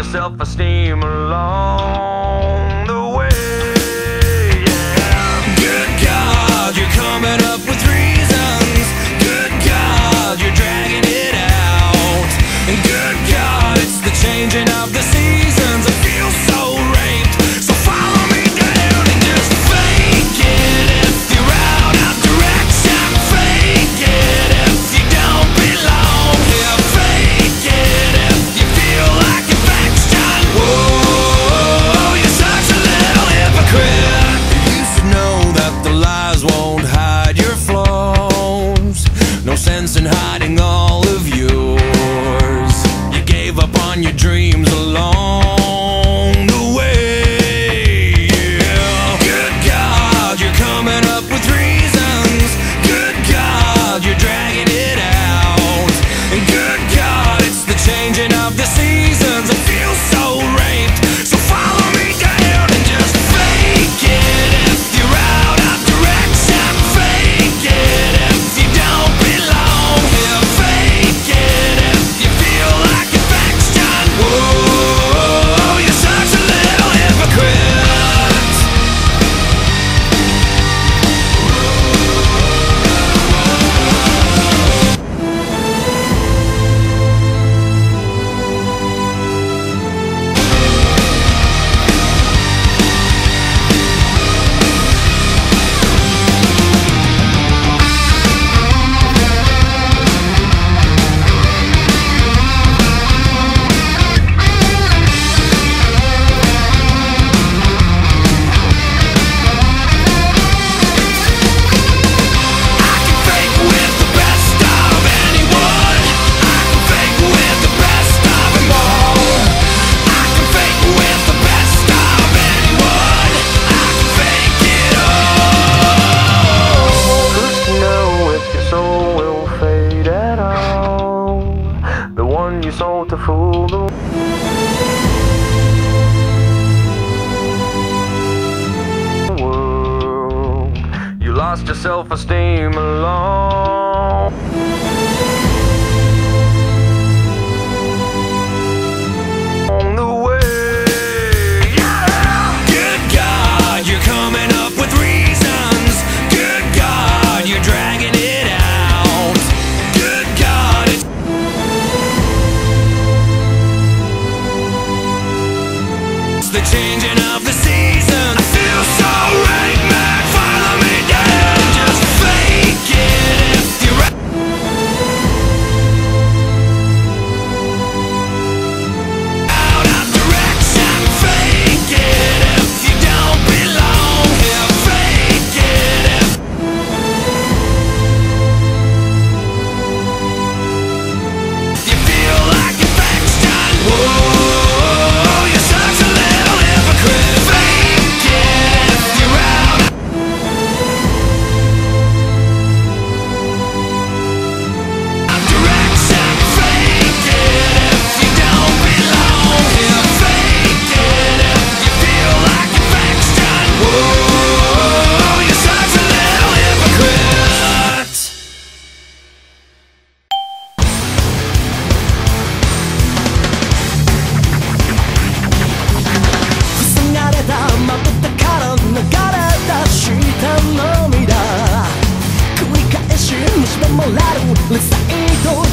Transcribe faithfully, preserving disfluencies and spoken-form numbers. Self-esteem along the way, yeah. Good God, you're coming up with reasons. Good God, you're dragging it out. And good God, it's the changing of the seasons. I feel so raped, so follow me down and just fake it if you're out of direction. Fake it if you don't belong. Yeah, fake it if you feel like you're whoa, you're such a little hypocrite. You used to know that the lies won't hide your flaws. No sense in hiding all of yours. You gave up on your dreams along the way, yeah. Good God, you're coming up with reasons. Good God, you're dragging it out. And good God, it's the changing of the seasons. I feel so raped. So follow me down and just fake it if you're out of direction. Fake it if you don't belong. Yeah, fake it if you feel like affection. Whoa, you're such a little hypocrite. Self-esteem alone on the way, yeah. Good God, you're coming up with reasons. Good God, you're dragging it out. Good God, it's the changing of the season. I feel so right, man. Fake it if you're right. Let's